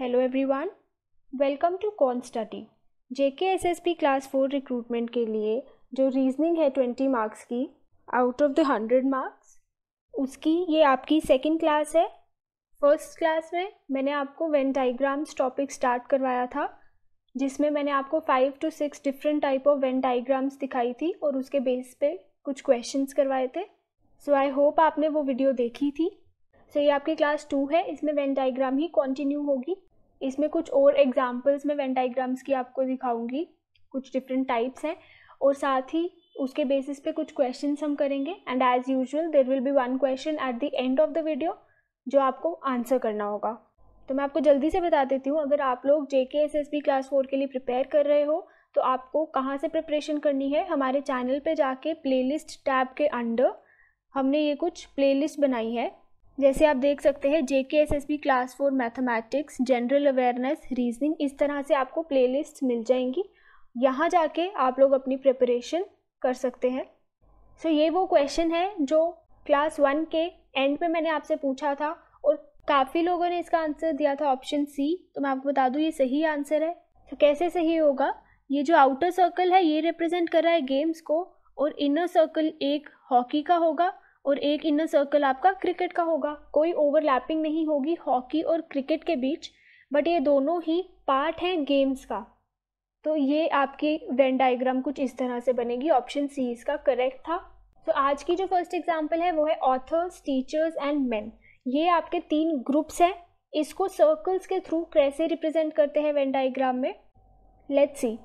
Hello everyone, welcome to con study. JKSSP class 4 recruitment के लिए जो रीजनिंग है 20 मार्क्स की आउट ऑफ द 100 मार्क्स, उसकी ये आपकी सेकंड क्लास है। फर्स्ट क्लास में मैंने आपको वेन डाइग्राम्स टॉपिक स्टार्ट करवाया था, जिसमें मैंने आपको 5 to 6 different type of when diagrams दिखाई थी और उसके बेस पे कुछ क्वेश्चंस करवाए थे। सो आई होप आपने वो वीडियो देखी थी। सो ये आपकी क्लास 2 है, इसमें वेन डाइग्राम ही कंटिन्यू होगी। इसमें कुछ और एग्जाम्पल्स में वेन डाइग्राम्स की आपको दिखाऊंगी, कुछ डिफरेंट टाइप्स हैं, और साथ ही उसके बेसिस पे कुछ क्वेश्चंस हम करेंगे। And as usual there will be one question at the end of the video जो आपको आंसर करना होगा। तो मैं आपको जल्दी से बता देती हूँ, अगर आप लोग जेकेएसएसपी क्लास 4 के लिए प्रिपेयर कर रहे हो तो आपको कहाँ से प्रिपरेशन करनी है। हमारे चैनल पर जाके प्लेलिस्ट टैब के अंडर हमने ये कुछ प्लेलिस्ट बनाई है। जैसे आप देख सकते हैं, JKSSP class 4 mathematics, general awareness, reasoning, इस तरह से आपको प्लेलिस्ट मिल जाएंगी। यहाँ जाके आप लोग अपनी प्रिपरेशन कर सकते हैं। सो ये वो क्वेश्चन है जो क्लास 1 के एंड में मैंने आपसे पूछा था और काफ़ी लोगों ने इसका आंसर दिया था ऑप्शन सी। तो मैं आपको बता दूँ ये सही आंसर है। तो कैसे सही होगा, ये जो आउटर सर्कल है ये रिप्रेजेंट कर रहा है गेम्स को, और इनर सर्कल एक हॉकी का होगा और एक इनर सर्कल आपका क्रिकेट का होगा। कोई ओवरलैपिंग नहीं होगी हॉकी और क्रिकेट के बीच, बट ये दोनों ही पार्ट हैं गेम्स का। तो ये आपकी वेन डायग्राम कुछ इस तरह से बनेगी। ऑप्शन सी इसका करेक्ट था। तो आज की जो फर्स्ट एग्जांपल है वो है ऑथर्स, टीचर्स एंड मेन। ये आपके 3 ग्रुप्स हैं। इसको सर्कल्स के थ्रू कैसे रिप्रेजेंट करते हैं वेन डायग्राम में, लेट्स सी।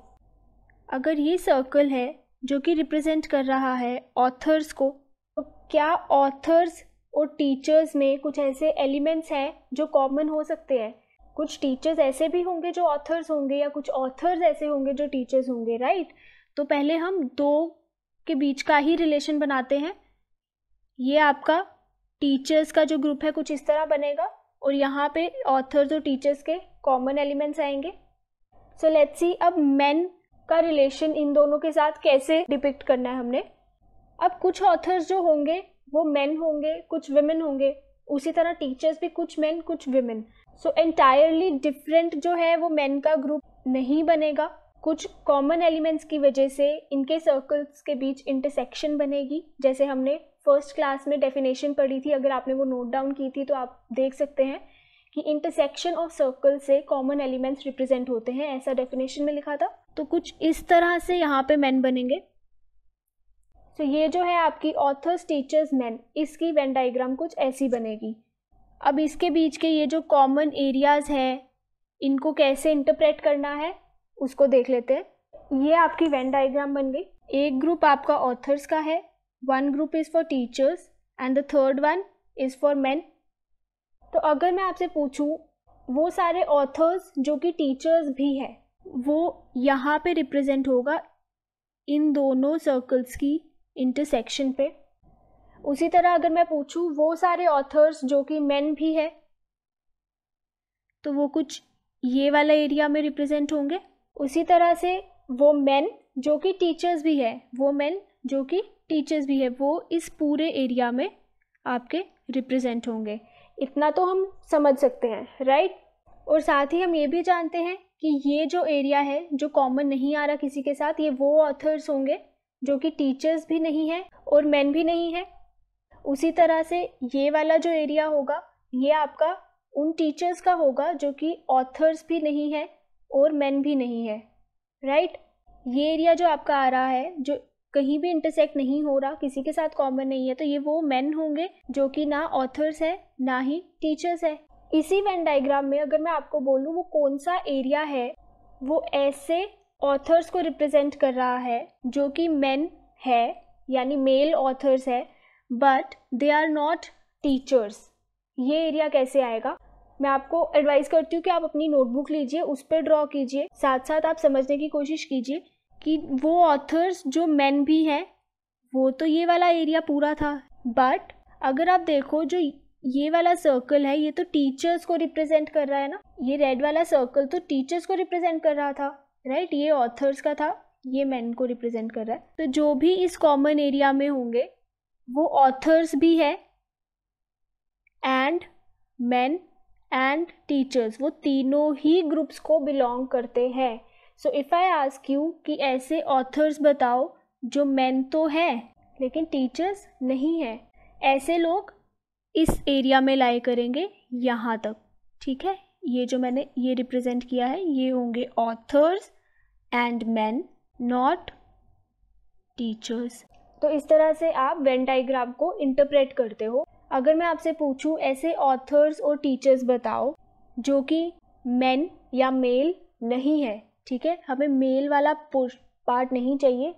अगर ये सर्कल है जो कि रिप्रेजेंट कर रहा है ऑथर्स को, तो क्या ऑथर्स और टीचर्स में कुछ ऐसे एलिमेंट्स हैं जो कॉमन हो सकते हैं? कुछ टीचर्स ऐसे भी होंगे जो ऑथर्स होंगे या कुछ ऑथर्स ऐसे होंगे जो टीचर्स होंगे, राइट? तो पहले हम दो के बीच का ही रिलेशन बनाते हैं। ये आपका टीचर्स का जो ग्रुप है कुछ इस तरह बनेगा और यहाँ पे ऑथर्स और टीचर्स के कॉमन एलिमेंट्स आएंगे। सो लेट्स सी अब मेन का रिलेशन इन दोनों के साथ कैसे डिपिक्ट करना है हमने। अब कुछ ऑथर्स जो होंगे वो मेन होंगे, कुछ विमेन होंगे, उसी तरह टीचर्स भी कुछ मेन कुछ विमेन। सो एंटायरली डिफरेंट जो है वो मेन का ग्रुप नहीं बनेगा। कुछ कॉमन एलिमेंट्स की वजह से इनके सर्कल्स के बीच इंटरसेक्शन बनेगी। जैसे हमने फर्स्ट क्लास में डेफिनेशन पढ़ी थी, अगर आपने वो नोट डाउन की थी तो आप देख सकते हैं कि इंटरसेक्शन ऑफ सर्कल से कॉमन एलिमेंट्स रिप्रेजेंट होते हैं, ऐसा डेफिनेशन में लिखा था। तो कुछ इस तरह से यहाँ पे मेन बनेंगे। तो ये जो है आपकी ऑथर्स, टीचर्स, मेन, इसकी वेन डायग्राम कुछ ऐसी बनेगी। अब इसके बीच के ये जो कॉमन एरियाज हैं इनको कैसे इंटरप्रेट करना है उसको देख लेते हैं। ये आपकी वेन डायग्राम बन गई। एक ग्रुप आपका ऑथर्स का है, one group is for teachers and the third one is for men. तो अगर मैं आपसे पूछूं वो सारे ऑथर्स जो कि टीचर्स भी है वो यहाँ पे रिप्रेजेंट होगा इन दोनों सर्कल्स की इंटरसेक्शन पे। उसी तरह अगर मैं पूछूं वो सारे ऑथर्स जो कि मेन भी है तो वो कुछ ये वाला एरिया में रिप्रेजेंट होंगे। उसी तरह से वो मेन जो कि टीचर्स भी है, वो मेन जो कि टीचर्स भी है, वो इस पूरे एरिया में आपके रिप्रेजेंट होंगे। इतना तो हम समझ सकते हैं, राइट? और साथ ही हम ये भी जानते हैं कि ये जो एरिया है जो कॉमन नहीं आ रहा किसी के साथ, ये वो ऑथर्स होंगे जो कि टीचर्स भी नहीं है और मेन भी नहीं है। उसी तरह से ये वाला जो एरिया होगा ये आपका उन टीचर्स का होगा जो कि ऑथर्स भी नहीं है और मेन भी नहीं है, राइट? ये एरिया जो आपका आ रहा है जो कहीं भी इंटरसेक्ट नहीं हो रहा, किसी के साथ कॉमन नहीं है, तो ये वो मेन होंगे जो कि ना ऑथर्स है ना ही टीचर्स है। इसी वेन डायग्राम में अगर मैं आपको बोलूँ वो कौन सा एरिया है वो ऐसे ऑथर्स को रिप्रेजेंट कर रहा है जो कि मेन है, यानी मेल ऑथर्स है, but they are not teachers, ये एरिया कैसे आएगा? मैं आपको एडवाइस करती हूँ कि आप अपनी नोटबुक लीजिए, उस पर ड्रॉ कीजिए, साथ साथ आप समझने की कोशिश कीजिए कि वो ऑथर्स जो मेन भी हैं वो तो ये वाला एरिया पूरा था, बट अगर आप देखो जो ये वाला सर्कल है ये तो टीचर्स को रिप्रेजेंट कर रहा है ना, ये रेड वाला सर्कल तो टीचर्स को रिप्रेजेंट कर रहा था, राइट? ये ऑथर्स का था, ये मेन को रिप्रेजेंट कर रहा है। तो जो भी इस कॉमन एरिया में होंगे वो ऑथर्स भी है एंड मेन एंड टीचर्स, वो तीनों ही ग्रुप्स को बिलोंग करते हैं. So if I ask you कि ऐसे ऑथर्स बताओ जो मैन तो हैं लेकिन टीचर्स नहीं हैं, ऐसे लोग इस एरिया में लाए करेंगे यहाँ तक. ठीक है, ये जो मैंने ये रिप्रेजेंट किया है ये होंगे authors and man, not teachers. तो इस तरह से आप वेन डायग्राम को इंटरप्रेट करते हो. अगर मैं आपसे पूछूं ऐसे ऑथर्स और टीचर्स बताओ जो कि मैन या मेल नहीं है, ठीक है, हमें मेल वाला पार्ट नहीं चाहिए,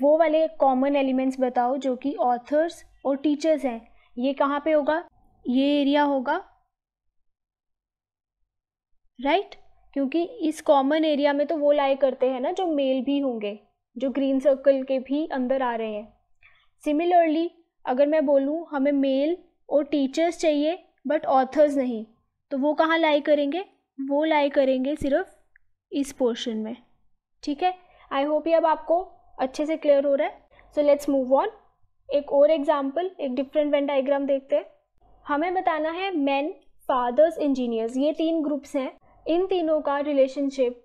वो वाले कॉमन एलिमेंट्स बताओ जो कि ऑथर्स और टीचर्स हैं. ये कहाँ पे होगा? ये एरिया होगा, राइट? क्योंकि इस कॉमन एरिया में तो वो लाए करते हैं ना जो मेल भी होंगे, जो ग्रीन सर्कल के भी अंदर आ रहे हैं. सिमिलरली अगर मैं बोलूँ हमें मेल और टीचर्स चाहिए बट ऑथर्स नहीं, तो वो कहाँ लाई करेंगे? वो लाई करेंगे सिर्फ इस पोर्शन में. ठीक है, आई होप ये अब आपको अच्छे से क्लियर हो रहा है. So let's move on. एक और एग्जाम्पल, एक डिफरेंट वेन डायग्राम देखते हैं. हमें बताना है मैन, फादर्स, इंजीनियर्स, ये तीन ग्रुप्स हैं, इन तीनों का रिलेशनशिप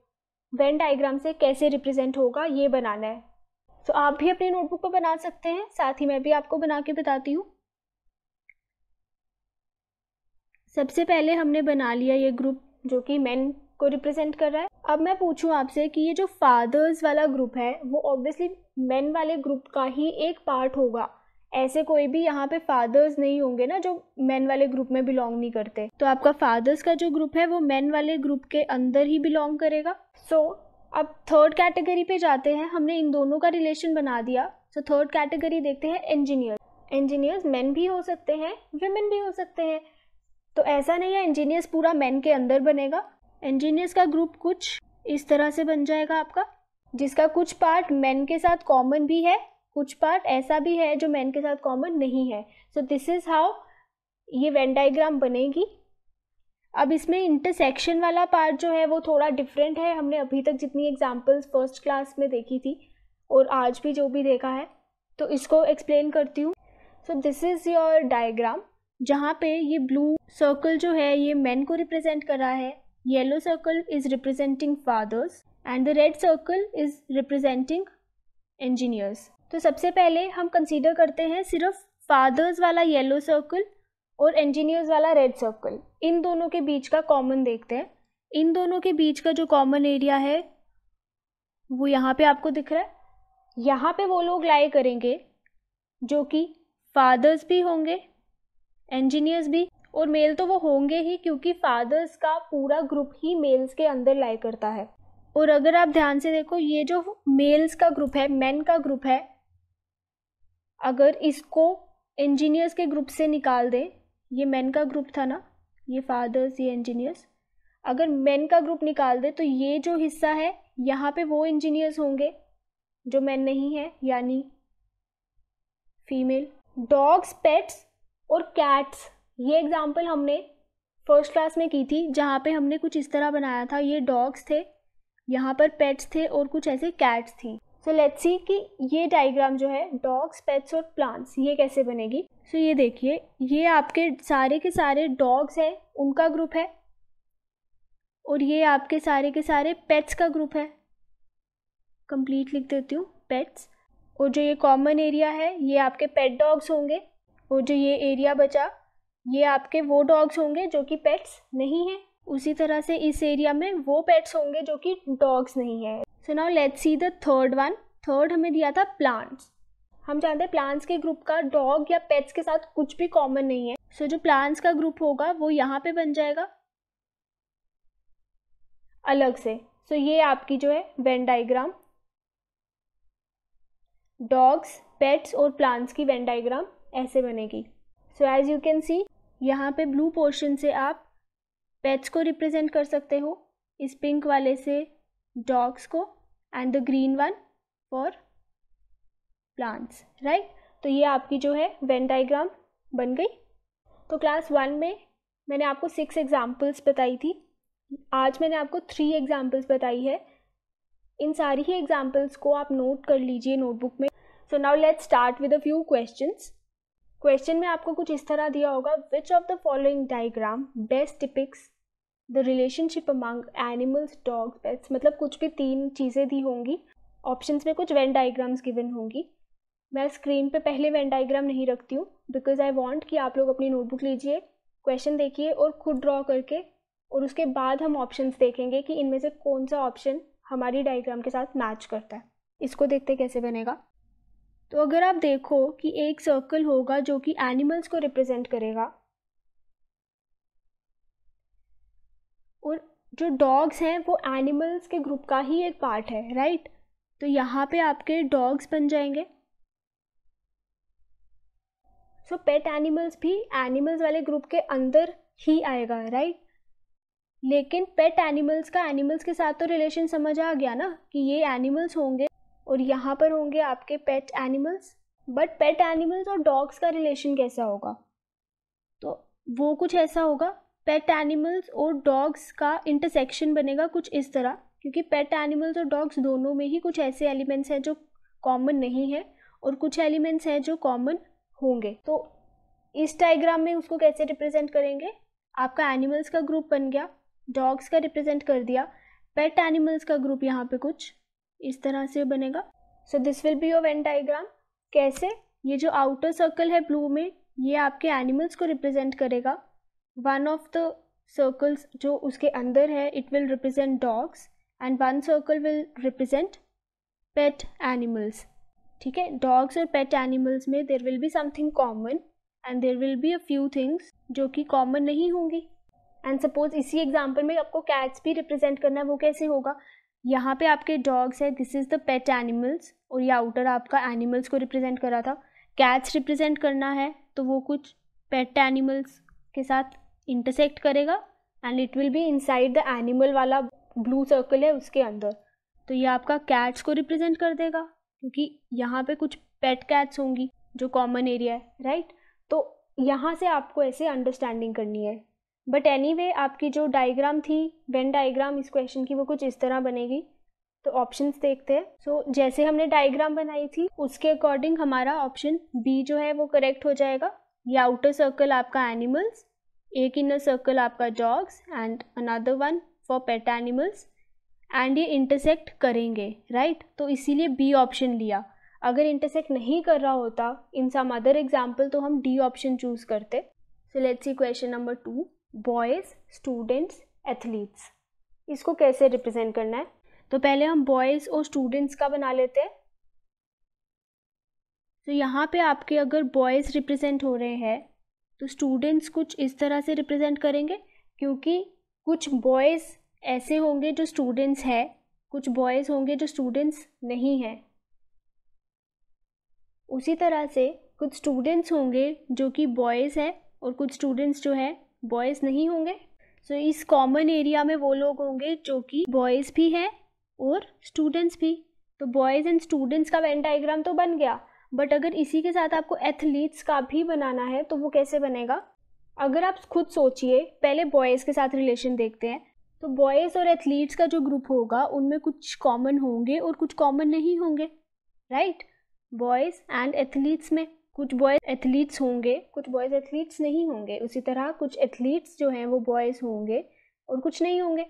वेन डायग्राम से कैसे रिप्रेजेंट होगा ये बनाना है. तो आप भी अपनी नोटबुक पर बना सकते हैं, साथ ही मैं भी आपको बना के बताती हूँ. सबसे पहले हमने बना लिया ये ग्रुप जो कि मैन को रिप्रेजेंट कर रहा है. अब मैं पूछूं आपसे कि ये जो फादर्स वाला ग्रुप है वो ऑब्वियसली मैन वाले ग्रुप का ही एक पार्ट होगा. ऐसे कोई भी यहाँ पे फादर्स नहीं होंगे ना जो मैन वाले ग्रुप में बिलोंग नहीं करते. तो आपका फादर्स का जो ग्रुप है वो मैन वाले ग्रुप के अंदर ही बिलोंग करेगा. अब थर्ड कैटेगरी पे जाते हैं. हमने इन दोनों का रिलेशन बना दिया. सो थर्ड कैटेगरी देखते हैं इंजीनियर्स. इंजीनियर्स मैन भी हो सकते हैं, विमेन भी हो सकते हैं. तो ऐसा नहीं है इंजीनियर्स पूरा मैन के अंदर बनेगा. इंजीनियर्स का ग्रुप कुछ इस तरह से बन जाएगा आपका, जिसका कुछ पार्ट मैन के साथ कॉमन भी है, कुछ पार्ट ऐसा भी है जो मैन के साथ कॉमन नहीं है. सो दिस इज हाउ ये वेन डायग्राम बनेगी. अब इसमें इंटरसेक्शन वाला पार्ट जो है वो थोड़ा डिफरेंट है. हमने अभी तक जितनी एग्जाम्पल्स फर्स्ट क्लास में देखी थी और आज भी जो भी देखा है, तो इसको एक्सप्लेन करती हूँ. So this is your diagram, जहाँ पे ये ब्लू सर्कल जो है ये मैन को रिप्रेजेंट कर रहा है, yellow circle is representing fathers and the red circle is representing engineers. तो सबसे पहले हम कंसीडर करते हैं सिर्फ फादर्स वाला येलो सर्कल और इंजीनियर्स वाला रेड सर्कल, इन दोनों के बीच का कॉमन देखते हैं. इन दोनों के बीच का जो कॉमन एरिया है वो यहाँ पे आपको दिख रहा है. यहाँ पे वो लोग लाई करेंगे जो कि फादर्स भी होंगे, इंजीनियर्स भी, और मेल तो वो होंगे ही क्योंकि फादर्स का पूरा ग्रुप ही मेल्स के अंदर लाई करता है. और अगर आप ध्यान से देखो ये जो मेल्स का ग्रुप है, मैन का ग्रुप है, अगर इसको इंजीनियर्स के ग्रुप से निकाल दें, ये मैन का ग्रुप था ना, ये फादर्स, ये इंजीनियर्स, अगर मैन का ग्रुप निकाल दे तो ये जो हिस्सा है यहाँ पे वो इंजीनियर्स होंगे जो मैन नहीं है, यानी फीमेल. डॉग्स, पेट्स और कैट्स, ये एग्जांपल हमने फर्स्ट क्लास में की थी, जहाँ पे हमने कुछ इस तरह बनाया था. ये डॉग्स थे, यहाँ पर पेट्स थे और कुछ ऐसे कैट्स थी. सो लेट्स सी कि ये डायग्राम जो है डॉग्स, पेट्स और प्लांट्स ये कैसे बनेगी. सो ये देखिए, ये आपके सारे के सारे डॉग्स हैं, उनका ग्रुप है, और ये आपके सारे के सारे पेट्स का ग्रुप है. कंप्लीट लिख देती हूँ, पेट्स. और जो ये कॉमन एरिया है ये आपके पेट डॉग्स होंगे, और जो ये एरिया बचा ये आपके वो डॉग्स होंगे जो कि पेट्स नहीं हैं. उसी तरह से इस एरिया में वो पेट्स होंगे जो कि डॉग्स नहीं है. So now let's see the third one. Third हमें दिया था प्लांट्स. हम जानते हैं प्लांट्स के ग्रुप का डॉग या पेट्स के साथ कुछ भी कॉमन नहीं है. सो जो प्लांट्स का ग्रुप होगा वो यहाँ पे बन जाएगा अलग से. सो ये आपकी जो है वेन डायग्राम, डॉग्स, पेट्स और प्लांट्स की वेन डायग्राम ऐसे बनेगी. So as you can see यहाँ पे ब्लू पोर्शन से आप पेट्स को रिप्रेजेंट कर सकते हो, इस पिंक वाले से डॉग्स को, and the green one for plants, right? तो ये आपकी जो है वेन डायग्राम बन गई. तो क्लास वन में मैंने आपको 6 एग्जाम्पल्स बताई थी, आज मैंने आपको 3 एग्जाम्पल्स बताई है. इन सारी ही एग्जाम्पल्स को आप नोट कर लीजिए नोटबुक में. So now let's start with a few questions. Question में आपको कुछ इस तरह दिया होगा, which of the following diagram best depicts the relationship among animals, dogs, pets. मतलब कुछ भी तीन चीज़ें दी होंगी, ऑप्शंस में कुछ वेन डायग्राम्स गिवन होंगी। मैं स्क्रीन पे पहले वेन डायग्राम नहीं रखती हूँ बिकॉज आई वांट कि आप लोग अपनी नोटबुक लीजिए, क्वेश्चन देखिए और खुद ड्रॉ करके, और उसके बाद हम ऑप्शंस देखेंगे कि इनमें से कौन सा ऑप्शन हमारी डायग्राम के साथ मैच करता है। इसको देखते कैसे बनेगा। तो अगर आप देखो कि एक सर्कल होगा जो कि एनिमल्स को रिप्रेजेंट करेगा, और जो डॉग्स हैं वो एनिमल्स के ग्रुप का ही एक पार्ट है, राइट। तो यहाँ पे आपके डॉग्स बन जाएंगे। सो पेट एनिमल्स भी एनिमल्स वाले ग्रुप के अंदर ही आएगा, राइट। लेकिन पेट एनिमल्स का एनिमल्स के साथ तो रिलेशन समझ आ गया ना कि ये एनिमल्स होंगे और यहाँ पर होंगे आपके pet animals. But pet animals और डॉग्स का रिलेशन कैसा होगा? तो वो कुछ ऐसा होगा, पेट एनिमल्स और डॉग्स का इंटरसेक्शन बनेगा कुछ इस तरह, क्योंकि पेट एनिमल्स और डॉग्स दोनों में ही कुछ ऐसे एलिमेंट्स हैं जो कॉमन नहीं है और कुछ एलिमेंट्स हैं जो कॉमन होंगे। तो इस डायग्राम में उसको कैसे रिप्रेजेंट करेंगे? आपका एनिमल्स का ग्रुप बन गया, डॉग्स का रिप्रेजेंट कर दिया, पेट एनिमल्स का ग्रुप यहाँ पे कुछ इस तरह से बनेगा। So this will be your when diagram. कैसे? ये जो आउटर सर्कल है ब्लू में, ये आपके एनिमल्स को रिप्रेजेंट करेगा। वन ऑफ द सर्कल्स जो उसके अंदर है it will represent dogs and one circle will represent pet animals. ठीक है, डॉग्स और पेट एनिमल्स में there will be something common and there will be a few things जो कि कॉमन नहीं होंगी। एंड सपोज इसी एग्जाम्पल में आपको कैट्स भी रिप्रेजेंट करना है, वो कैसे होगा? यहाँ पे आपके डॉग्स है, this is the pet animals, और ये आउटर आपका एनिमल्स को रिप्रेजेंट करा था। कैट्स रिप्रेजेंट करना है तो वो कुछ पेट एनिमल्स के साथ इंटरसेक्ट करेगा and it will be inside the animal वाला ब्लू सर्कल है उसके अंदर। तो ये आपका कैट्स को रिप्रेजेंट कर देगा क्योंकि यहाँ पे कुछ पेट कैट्स होंगी जो कॉमन एरिया है, राइट। तो यहाँ से आपको ऐसे अंडरस्टैंडिंग करनी है। बट एनीवे आपकी जो डायग्राम थी, वेन डायग्राम इस क्वेश्चन की, वो कुछ इस तरह बनेगी। तो ऑप्शंस देखते हैं। सो जैसे हमने डायग्राम बनाई थी उसके अकॉर्डिंग हमारा ऑप्शन बी जो है वो करेक्ट हो जाएगा। ये आउटर सर्कल आपका एनिमल्स, एक इनर सर्कल आपका dogs and another one for pet animals, and ये इंटरसेक्ट करेंगे, राइट। तो इसीलिए बी ऑप्शन लिया। अगर इंटरसेक्ट नहीं कर रहा होता इन सम अदर एग्जाम्पल तो हम डी ऑप्शन चूज करते। So let's see question number 2, boys, students, athletes. इसको कैसे रिप्रेजेंट करना है? तो पहले हम बॉयज़ और स्टूडेंट्स का बना लेते हैं। तो यहाँ पे आपके अगर बॉयज़ रिप्रेजेंट हो रहे हैं तो स्टूडेंट्स कुछ इस तरह से रिप्रेजेंट करेंगे, क्योंकि कुछ बॉयज़ ऐसे होंगे जो स्टूडेंट्स हैं, कुछ बॉयज़ होंगे जो स्टूडेंट्स नहीं हैं। उसी तरह से कुछ स्टूडेंट्स होंगे जो कि बॉयज़ हैं और कुछ स्टूडेंट्स जो है बॉयज़ नहीं होंगे। सो इस कॉमन एरिया में वो लोग होंगे जो कि बॉयज़ भी हैं और स्टूडेंट्स भी। तो बॉयज़ एंड स्टूडेंट्स का वेन डायग्राम तो बन गया, बट अगर इसी के साथ आपको एथलीट्स का भी बनाना है तो वो कैसे बनेगा? अगर आप खुद सोचिए, पहले बॉयज़ के साथ रिलेशन देखते हैं। तो बॉयज़ और एथलीट्स का जो ग्रुप होगा उनमें कुछ कॉमन होंगे और कुछ कॉमन नहीं होंगे, राइट। बॉयज़ एंड एथलीट्स में कुछ बॉयज़ एथलीट्स होंगे, कुछ बॉयज़ एथलीट्स नहीं होंगे। उसी तरह कुछ एथलीट्स जो हैं वो बॉयज़ होंगे और कुछ नहीं होंगे।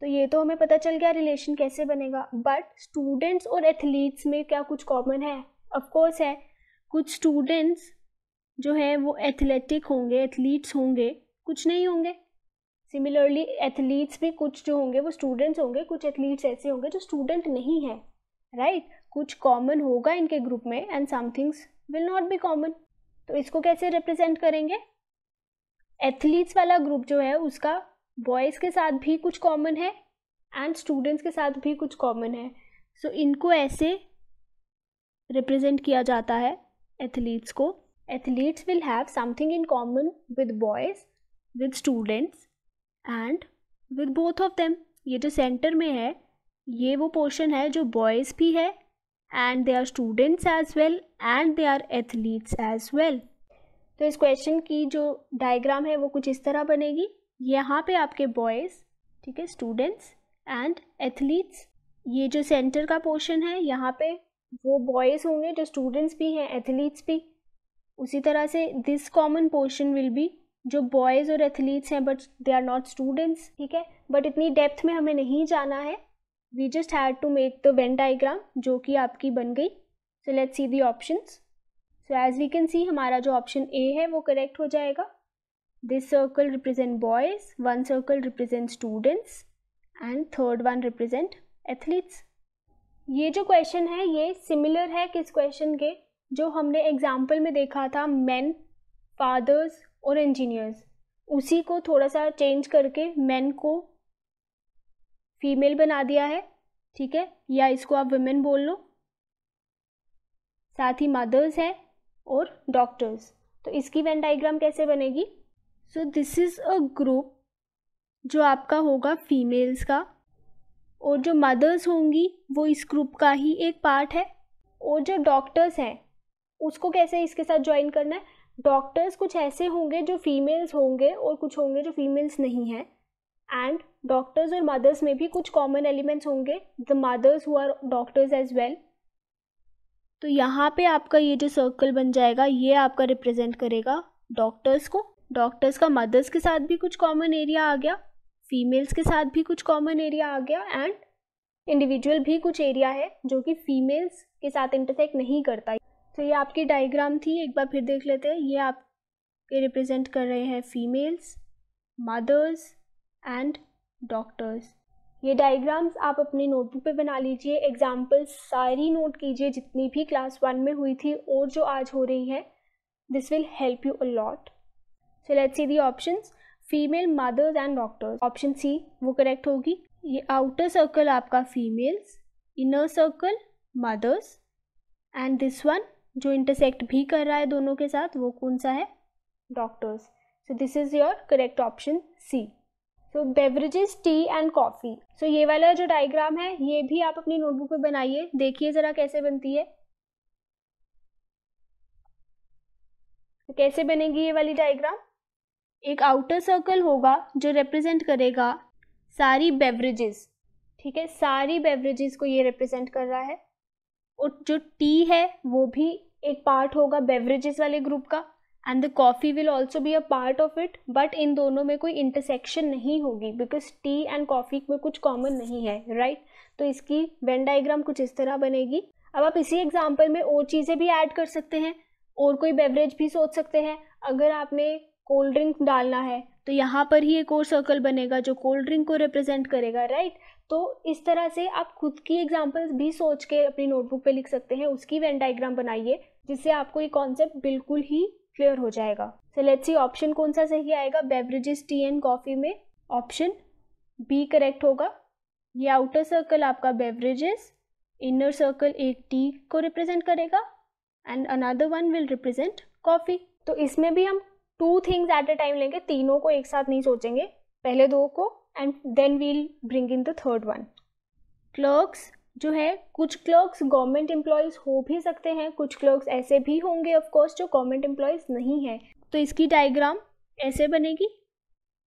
तो ये तो हमें पता चल गया रिलेशन कैसे बनेगा। बट स्टूडेंट्स और एथलीट्स में क्या कुछ कॉमन है? ऑफ कोर्स है। कुछ स्टूडेंट्स जो है वो एथलेटिक होंगे, एथलीट्स होंगे, कुछ नहीं होंगे। सिमिलरली एथलीट्स भी कुछ जो होंगे वो स्टूडेंट्स होंगे, कुछ एथलीट्स ऐसे होंगे जो स्टूडेंट नहीं हैं, राइट। कुछ कॉमन होगा इनके ग्रुप में and somethings will not be common. तो इसको कैसे रिप्रेजेंट करेंगे? एथलीट्स वाला ग्रुप जो है उसका बॉयज़ के साथ भी कुछ कॉमन है एंड स्टूडेंट्स के साथ भी कुछ कॉमन है। सो इनको ऐसे रिप्रेजेंट किया जाता है एथलीट्स को। Athletes will have something in common with boys, with students and with both of them. ये जो सेंटर में है ये वो पोर्शन है जो बॉयज़ भी है and they are students as well and they are athletes as well. तो इस क्वेश्चन की जो डायग्राम है वो कुछ इस तरह बनेगी। यहाँ पे आपके बॉयज़, ठीक है, स्टूडेंट्स एंड एथलीट्स। ये जो सेंटर का पोर्शन है यहाँ पे वो बॉयज़ होंगे जो स्टूडेंट्स भी हैं, एथलीट्स भी। उसी तरह से this common portion will be, जो बॉयज़ और एथलीट्स हैं but they are not students, ठीक है, बट इतनी डेप्थ में हमें नहीं जाना है, we just had to make the venn diagram जो कि आपकी बन गई. So let's see the options. So as we can see हमारा जो ऑप्शन ए है वो करेक्ट हो जाएगा. This circle represent boys, one circle represent students and third one represent athletes. ये जो क्वेश्चन है ये सिमिलर है किस क्वेश्चन के जो हमने एग्जाम्पल में देखा था, मैन, फादर्स और इंजीनियर्स. उसी को थोड़ा सा चेंज करके मैन को फीमेल बना दिया है, ठीक है, या इसको आप वुमेन बोल लो. साथ ही मदर्स हैं और डॉक्टर्स. तो इसकी वेन डाइग्राम कैसे बनेगी? So this is a group जो आपका होगा फीमेल्स का, और जो मदर्स होंगी वो इस ग्रुप का ही एक पार्ट है, और जो डॉक्टर्स हैं उसको कैसे इसके साथ ज्वाइन करना है. डॉक्टर्स कुछ ऐसे होंगे जो फीमेल्स होंगे और कुछ होंगे जो फीमेल्स नहीं हैं, एंड डॉक्टर्स और मदर्स में भी कुछ कॉमन एलिमेंट्स होंगे, the mothers who are doctors as well. तो यहाँ पे आपका ये जो सर्कल बन जाएगा ये आपका रिप्रेजेंट करेगा डॉक्टर्स को. डॉक्टर्स का मदर्स के साथ भी कुछ कॉमन एरिया आ गया, फीमेल्स के साथ भी कुछ कॉमन एरिया आ गया, एंड इंडिविजुअल भी कुछ एरिया है जो कि फीमेल्स के साथ इंटरसेक्ट नहीं करता. तो ये आपकी डायग्राम थी, एक बार फिर देख लेते हैं. ये आप रिप्रेजेंट कर रहे हैं फीमेल्स, मदर्स एंड डॉक्टर्स. ये डायग्राम्स आप अपने नोटबुक पे बना लीजिए, एग्जाम्पल्स सारी नोट कीजिए जितनी भी क्लास वन में हुई थी और जो आज हो रही है. This will help you a lot. So let's see the options. Female, mothers and doctors, option C वो करेक्ट होगी. ये आउटर सर्कल आपका females, inner circle mothers, and this one जो इंटरसेक्ट भी कर रहा है दोनों के साथ वो कौन सा है? Doctors. So this is your correct option C. So beverages, tea and coffee. So ये वाला जो डायग्राम है ये भी आप अपनी नोटबुक पे बनाइए, देखिए ज़रा कैसे बनती है. तो कैसे बनेगी ये वाली डायग्राम? एक आउटर सर्कल होगा जो रिप्रेजेंट करेगा सारी बेवरेजेस, ठीक है, सारी बेवरेजेस को ये रिप्रेजेंट कर रहा है, और जो टी है वो भी एक पार्ट होगा बेवरेजेस वाले ग्रुप का, and the coffee will also be a part of it, but इन दोनों में कोई इंटरसेक्शन नहीं होगी बिकॉज टी एंड कॉफ़ी में कुछ कॉमन नहीं है, राइट? तो इसकी वेन डायग्राम कुछ इस तरह बनेगी. अब आप इसी एग्जाम्पल में और चीज़ें भी ऐड कर सकते हैं और कोई बेवरेज भी सोच सकते हैं. अगर आपने कोल्ड ड्रिंक डालना है तो यहाँ पर ही एक और सर्कल बनेगा जो कोल्ड ड्रिंक को रिप्रेजेंट करेगा, राइट? तो इस तरह से आप खुद की एग्जाम्पल्स भी सोच के अपनी नोटबुक पे लिख सकते हैं, उसकी वेन डायग्राम बनाइए जिससे आपको ये कॉन्सेप्ट बिल्कुल ही क्लियर हो जाएगा. सो लेट्स सी ऑप्शन कौन सा सही आएगा. बेवरेजेस, टी एंड कॉफ़ी में ऑप्शन बी करेक्ट होगा. ये आउटर सर्कल आपका बेवरेजेस, इनर सर्कल एक टी को रिप्रेजेंट करेगा and another one will represent coffee. तो इसमें भी हम two things at a time लेंगे, तीनों को एक साथ नहीं सोचेंगे, पहले दो को and then we'll bring in the third one. Clerks जो है, कुछ क्लर्क्स गवर्नमेंट एम्प्लॉयज़ हो भी सकते हैं, कुछ क्लर्क्स ऐसे भी होंगे ऑफ कोर्स जो गवर्नमेंट एम्प्लॉयज़ नहीं है. तो इसकी डायग्राम ऐसे बनेगी.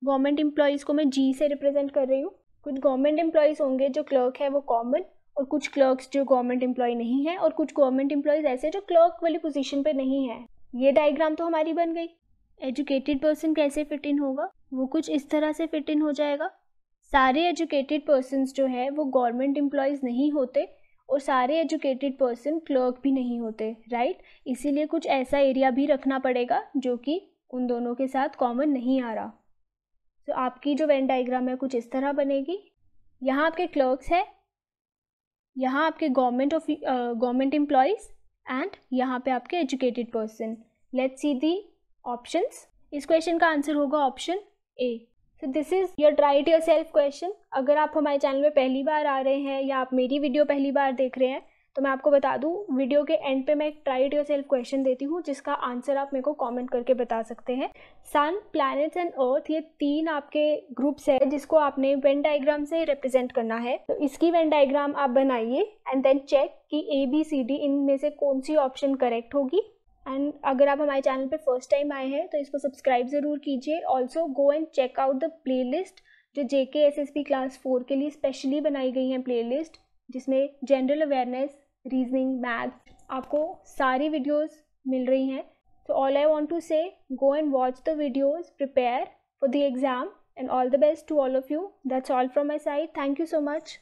गवर्नमेंट एम्प्लॉयज़ को मैं जी से रिप्रेजेंट कर रही हूँ. कुछ गवर्नमेंट एम्प्लॉयज़ होंगे जो क्लर्क है वो कॉमन, और कुछ क्लर्क्स जो गवर्नमेंट एम्प्लॉय नहीं है, और कुछ गवर्नमेंट एम्प्लॉयज़ ऐसे जो क्लर्क वाली पोजीशन पे नहीं है. ये डायग्राम तो हमारी बन गई. एजुकेटेड पर्सन कैसे फिट इन होगा? वो कुछ इस तरह से फिट इन हो जाएगा. सारे एजुकेटेड पर्सन्स जो है वो गवर्नमेंट एम्प्लॉयज़ नहीं होते, और सारे एजुकेटेड पर्सन क्लर्क भी नहीं होते, राइट? इसीलिए कुछ ऐसा एरिया भी रखना पड़ेगा जो कि उन दोनों के साथ कॉमन नहीं आ रहा. तो आपकी जो वेन डायग्राम है कुछ इस तरह बनेगी. यहाँ आपके क्लर्क्स है, यहाँ आपके गवर्नमेंट एम्प्लॉयज़, एंड यहाँ पे आपके educated person. Let's see the options. इस क्वेश्चन का आंसर होगा option A. So this is your try it yourself question. अगर आप हमारे चैनल में पहली बार आ रहे हैं या आप मेरी वीडियो पहली बार देख रहे हैं तो मैं आपको बता दूं, वीडियो के एंड पे मैं एक ट्राई इट योरसेल्फ क्वेश्चन देती हूँ जिसका आंसर आप मेरे को कॉमेंट करके बता सकते हैं. सन, प्लैनेट्स एंड अर्थ, ये तीन आपके ग्रुप्स है जिसको आपने वेन डायग्राम से रिप्रेजेंट करना है. तो इसकी वेन डायग्राम आप बनाइए एंड देन चेक कि ABCD इनमें से कौन सी ऑप्शन करेक्ट होगी. एंड अगर आप हमारे चैनल पे फर्स्ट टाइम आए हैं तो इसको सब्सक्राइब ज़रूर कीजिए. Also go and check out the playlist जो JK SSP क्लास 4 के लिए स्पेशली बनाई गई है प्लेलिस्ट, जिसमें जनरल अवेयरनेस, रीजनिंग, मैथ्स, आपको सारी वीडियोस मिल रही हैं. So all I want to say, go and watch the videos, prepare for the exam, and all the best to all of you. That's all from my side. Thank you so much.